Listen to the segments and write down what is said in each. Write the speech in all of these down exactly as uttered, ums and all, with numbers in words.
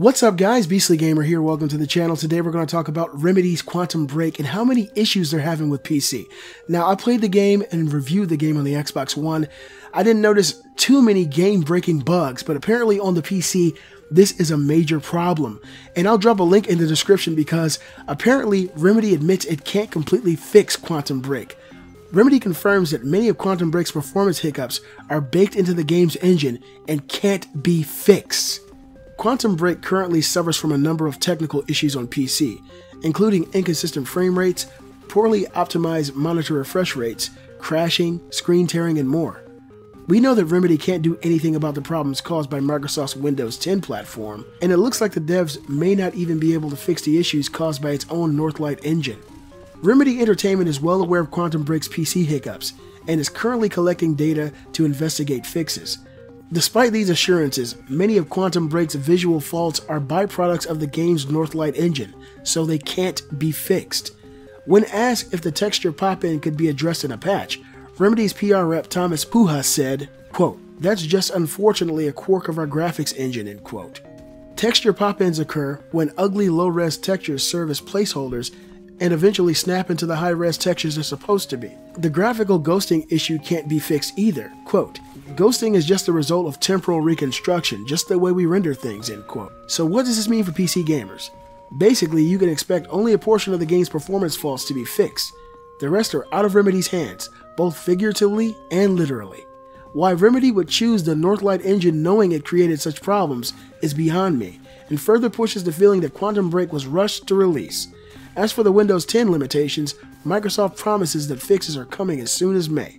What's up guys, Beastly Gamer here, welcome to the channel. Today we're going to talk about Remedy's Quantum Break and how many issues they're having with P C. Now I played the game and reviewed the game on the Xbox One. I didn't notice too many game breaking bugs, but apparently on the P C this is a major problem. And I'll drop a link in the description because apparently Remedy admits it can't completely fix Quantum Break. Remedy confirms that many of Quantum Break's performance hiccups are baked into the game's engine and can't be fixed. Quantum Break currently suffers from a number of technical issues on P C, including inconsistent frame rates, poorly optimized monitor refresh rates, crashing, screen tearing, and more. We know that Remedy can't do anything about the problems caused by Microsoft's Windows ten platform, and it looks like the devs may not even be able to fix the issues caused by its own Northlight engine. Remedy Entertainment is well aware of Quantum Break's P C hiccups and is currently collecting data to investigate fixes. Despite these assurances, many of Quantum Break's visual faults are byproducts of the game's Northlight engine, so they can't be fixed. When asked if the texture pop-in could be addressed in a patch, Remedy's P R rep Thomas Puha said, quote, "That's just unfortunately a quirk of our graphics engine," end quote. Texture pop-ins occur when ugly low-res textures serve as placeholders and eventually snap into the high-res textures they're supposed to be. The graphical ghosting issue can't be fixed either. Quote, "Ghosting is just the result of temporal reconstruction, just the way we render things," end quote. So what does this mean for P C gamers? Basically, you can expect only a portion of the game's performance faults to be fixed. The rest are out of Remedy's hands, both figuratively and literally. Why Remedy would choose the Northlight engine knowing it created such problems is beyond me, and further pushes the feeling that Quantum Break was rushed to release. As for the Windows ten limitations, Microsoft promises that fixes are coming as soon as May.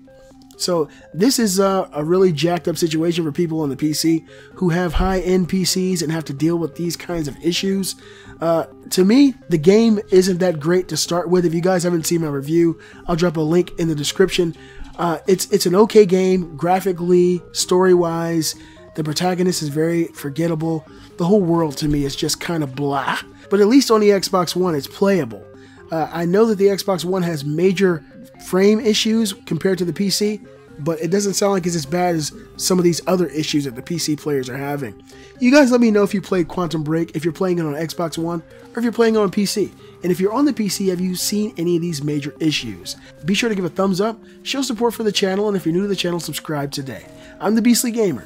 So this is a, a really jacked up situation for people on the P C who have high-end P Cs and have to deal with these kinds of issues. Uh, to me, the game isn't that great to start with. If you guys haven't seen my review, I'll drop a link in the description. Uh, it's, it's an okay game, graphically, story-wise. The protagonist is very forgettable. The whole world to me is just kind of blah. But at least on the Xbox One, it's playable. Uh, I know that the Xbox One has major frame issues compared to the P C, but it doesn't sound like it's as bad as some of these other issues that the P C players are having. You guys let me know if you played Quantum Break, if you're playing it on Xbox One, or if you're playing it on P C. And if you're on the P C, have you seen any of these major issues? Be sure to give a thumbs up, show support for the channel, and if you're new to the channel, subscribe today. I'm the Beastly Gamer,